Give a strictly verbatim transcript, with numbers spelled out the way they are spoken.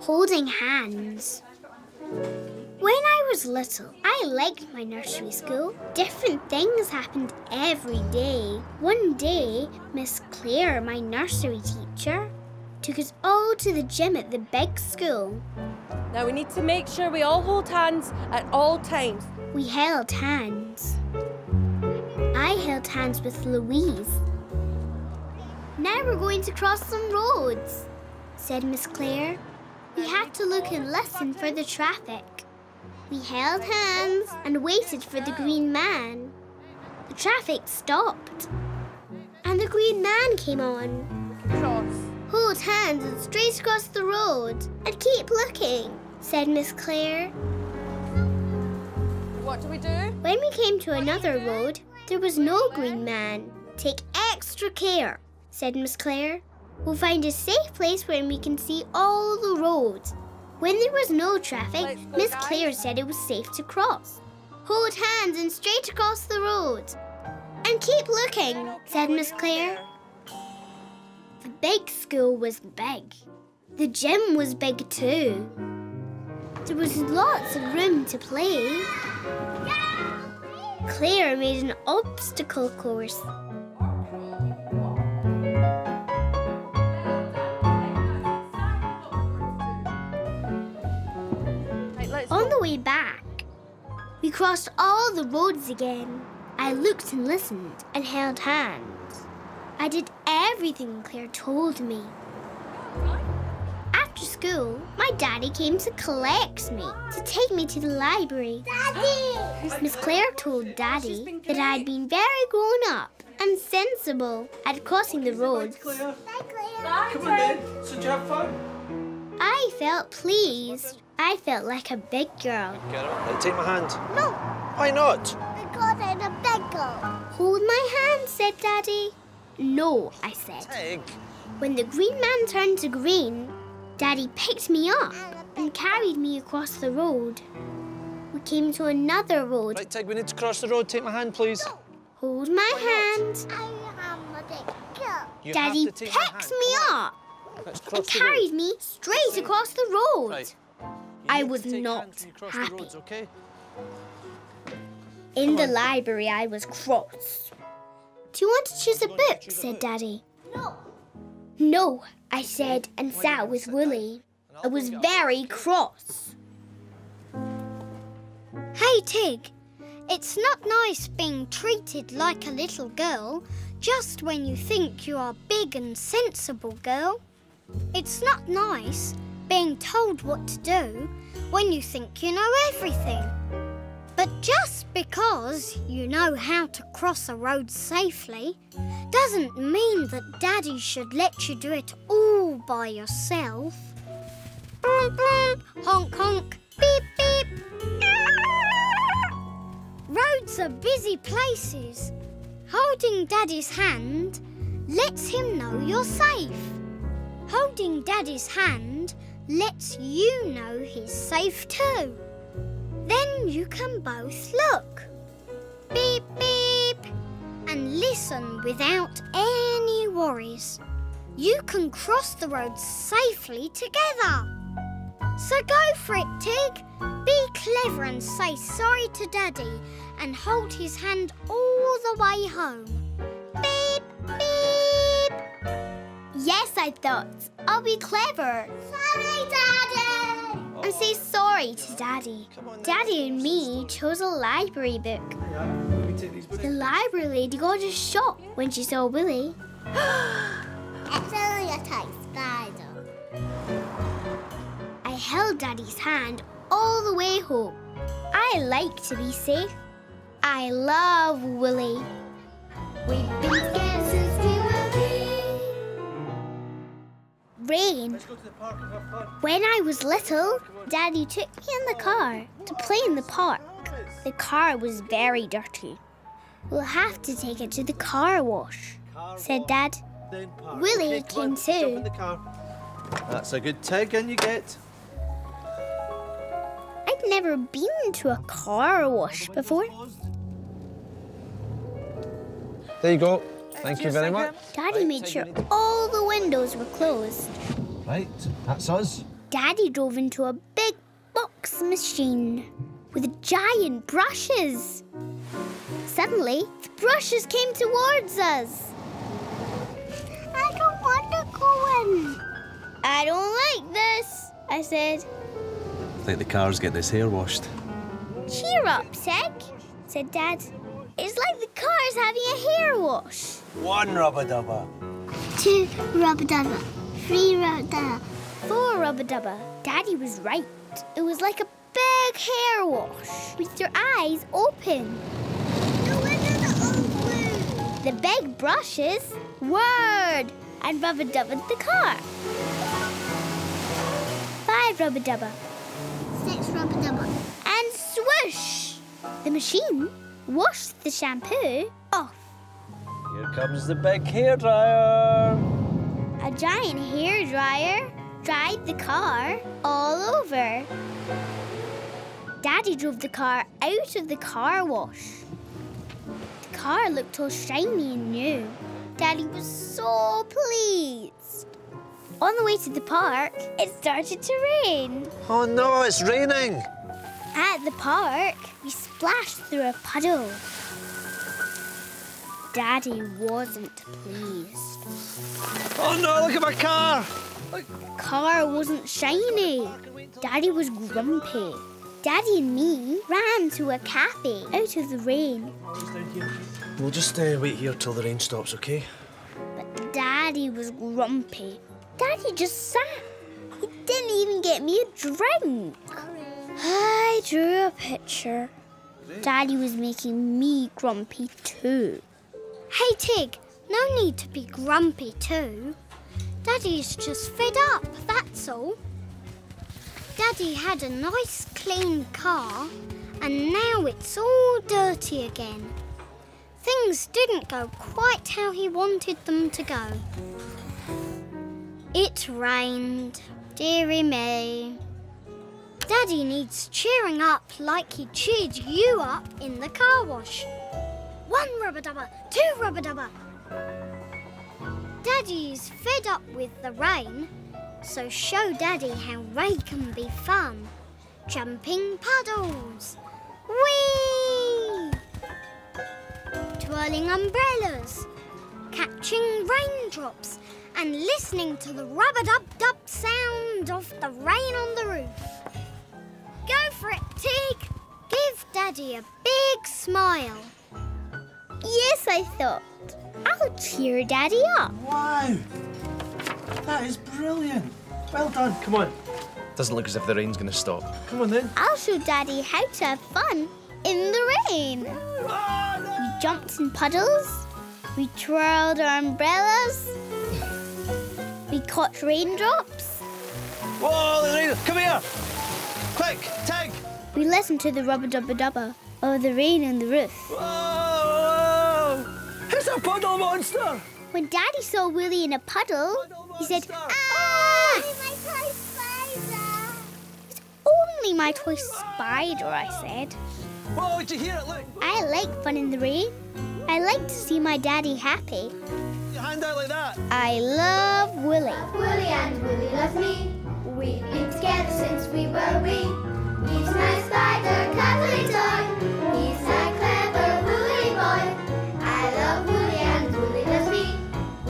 holding hands. When I was little, I liked my nursery school. Different things happened every day. One day, Miss Claire, my nursery teacher, took us all to the gym at the big school. Now we need to make sure we all hold hands at all times. We held hands. I held hands with Louise. Now we're going to cross some roads, said Miss Claire. We had to look and listen for the traffic. We held hands and waited for the green man. The traffic stopped, and the green man came on. Cross. Hold hands and straight across the road and keep looking, said Miss Claire. What do we do? When we came to another road, there was no green man. Take extra care, said Miss Claire. We'll find a safe place where we can see all the roads. When there was no traffic, Miss Claire said it was safe to cross. Hold hands and straight across the road. And keep looking, said Miss Claire. The big school was big. The gym was big too. There was lots of room to play. Claire made an obstacle course. On the way back, we crossed all the roads again. I looked and listened and held hands. I did everything Claire told me. After school, my daddy came to collect me, to take me to the library. Daddy! Miss Claire told Daddy that I had been very grown up and sensible at crossing the roads. Bye, Claire. Bye, Claire. Come on then. So, do you have fun? I felt pleased. I felt like a big girl. Girl, take my hand. No. Why not? Because I'm a big girl. Hold my hand, said Daddy. No, I said. Tig. When the green man turned to green, Daddy picked me up and carried me across the road. We came to another road. Right, Tig, we need to cross the road. Take my hand, please. No. Hold my Why hand. Not? I am a big girl. You Daddy picked me up and carried road. me straight across the road. Right. I was not happy. The roads, okay? In the library, I was cross. Do you want to choose a book, said Daddy. No. No, I said and sat with Willy. I was very cross. Hey, Tig. It's not nice being treated like a little girl just when you think you are big and sensible, girl. It's not nice being told what to do when you think you know everything. But just because you know how to cross a road safely doesn't mean that Daddy should let you do it all by yourself. Blum, blum, honk, honk, beep, beep. Roads are busy places. Holding Daddy's hand lets him know you're safe. Holding Daddy's hand lets you know he's safe too. Then you can both look. Beep, beep. And listen without any worries. You can cross the road safely together. So go for it, Tig. Be clever and say sorry to Daddy and hold his hand all the way home. Beep, beep. Yes, I thought. I'll be clever. Sorry, Daddy! Oh. And say sorry to Daddy. On, Daddy and me chose a library book. Yeah. The library lady got a shock when she saw Willy. It's only a tight spider. I held Daddy's hand all the way home. I like to be safe. I love Willy. We've been together since we were Rain. When I was little, Daddy took me in the car to play in the park. The car was very dirty. We'll have to take it to the car wash, said Dad. Willy came too. That's a good tag in you get. I'd never been to a car wash before. There you go. Thank you very much. Daddy made sure all the windows were closed. Right, that's us. Daddy drove into a big box machine with giant brushes. Suddenly, the brushes came towards us. I don't want to go in. I don't like this, I said. I think the cars get this hair washed. Cheer up, Tig, said Dad. It's like the car's having a hair wash. One rubber-dubber. Two rubber-dubber. Three rubber-dubber. Four rubber-dubber. Daddy was right. It was like a big hair wash with your eyes open. No, open. The big brushes whirred and rubber-dubbered the car. Five rubber-dubber. Six rubber-dubber. And swoosh! The machine washed the shampoo off. Here comes the big hairdryer. A giant hairdryer dried the car all over. Daddy drove the car out of the car wash. The car looked all shiny and new. Daddy was so pleased. On the way to the park, it started to rain. Oh no, it's raining. At the park, we splashed through a puddle. Daddy wasn't pleased. Oh no, look at my car! Look. The car wasn't shiny. Daddy was grumpy. Daddy and me ran to a cafe out of the rain. We'll just uh, wait here till the rain stops, okay? But Daddy was grumpy. Daddy just sat. He didn't even get me a drink. I drew a picture. Daddy was making me grumpy too. Hey, Tig, no need to be grumpy too. Daddy's just fed up, that's all. Daddy had a nice, clean car, and now it's all dirty again. Things didn't go quite how he wanted them to go. It rained, dearie me. Daddy needs cheering up like he cheered you up in the car wash. One rubber-dubber, two rubber-dubber. Daddy's fed up with the rain, so show Daddy how rain can be fun. Jumping puddles, whee! Twirling umbrellas, catching raindrops, and listening to the rubber-dub-dub sound of the rain on the roof. Go for it, Tig. Give Daddy a big smile. Yes, I thought. I'll cheer Daddy up. Wow! That is brilliant. Well done. Come on. Doesn't look as if the rain's going to stop. Come on, then. I'll show Daddy how to have fun in the rain. Oh, no. We jumped in puddles. We twirled our umbrellas. We caught raindrops. Whoa, the rain! Come here! Quick, Tig! We listened to the rubber-dubber-dubber over the rain on the roof. Whoa! It's a puddle monster! When Daddy saw Willy in a puddle, puddle he said, monster. Ah! Only my toy spider! It's only my toy spider, I said. Whoa, did you hear it? Look! I like fun in the rain. I like to see my daddy happy. Your hand out like that. I love Willy. Willy and Willy loves me. We've been together since we were wee. He's my spider, cuddly toy.